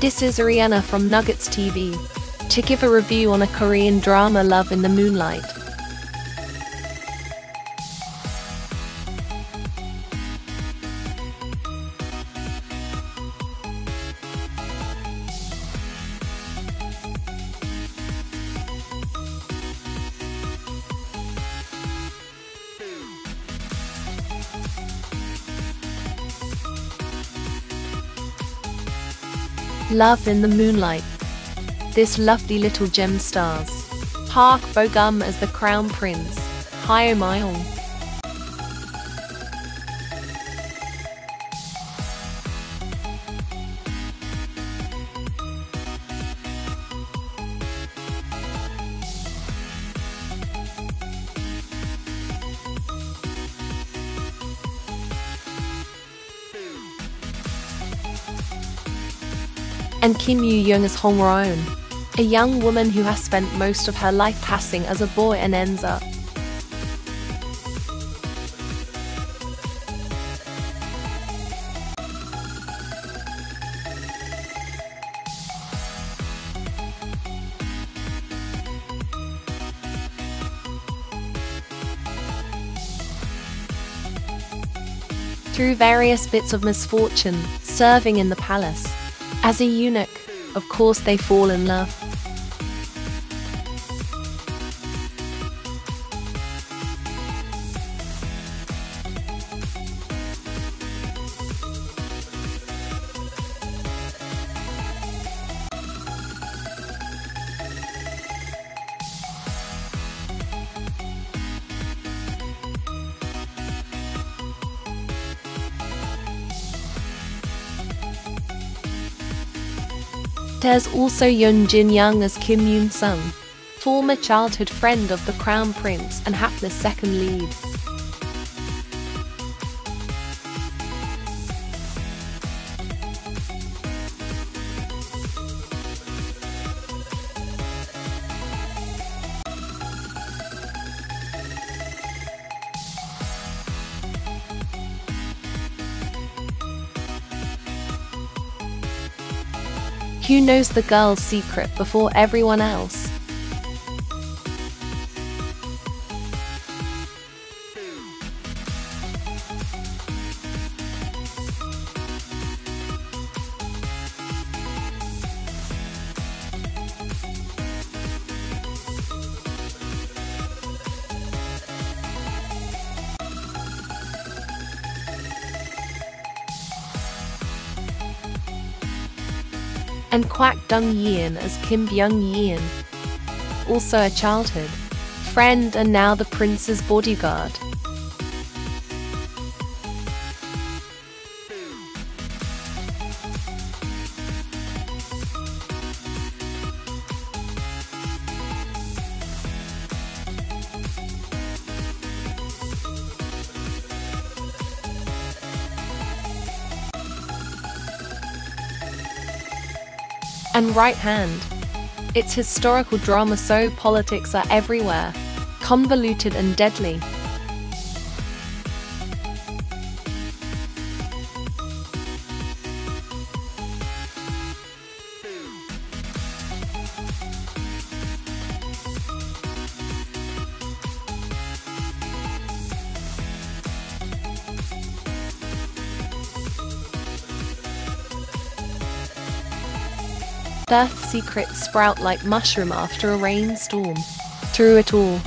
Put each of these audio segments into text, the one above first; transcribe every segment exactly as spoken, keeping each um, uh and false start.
This is Rihanna from Nuggets T V to give a review on a Korean drama, Love in the Moonlight. Love in the Moonlight. This lovely little gem stars Park Bo Gum as the Crown Prince, Hyeomyeong. And Kim Yoo-young as Hong Raon, a young woman who has spent most of her life passing as a boy and ends up through various bits of misfortune, serving in the palace. As a eunuch, of course they fall in love. There's also Jung Jin-young as Kim Yoo-sung, former childhood friend of the Crown Prince and hapless second lead. Who knows the girl's secret before everyone else? And Kwak Dong Yeon as Kim Byung Yeon, also a childhood friend and now the prince's bodyguard. And Right Hand. It's historical drama, so politics are everywhere, convoluted and deadly. Birth secrets sprout like mushroom after a rainstorm. Through it all,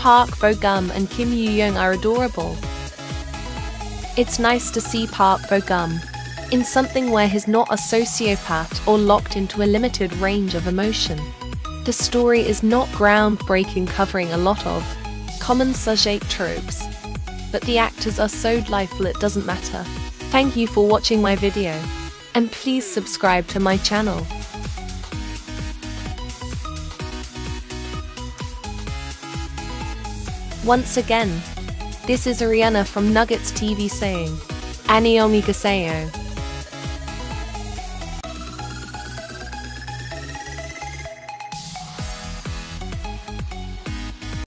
Park Bo Gum and Kim Yoo-young are adorable. It's nice to see Park Bo Gum in something where he's not a sociopath or locked into a limited range of emotion. The story is not groundbreaking, covering a lot of common saeguk tropes, but the actors are so delightful it doesn't matter. Thank you for watching my video, and please subscribe to my channel. Once again, this is Ariana from Nuggets T V saying, Aniomi Gaseo.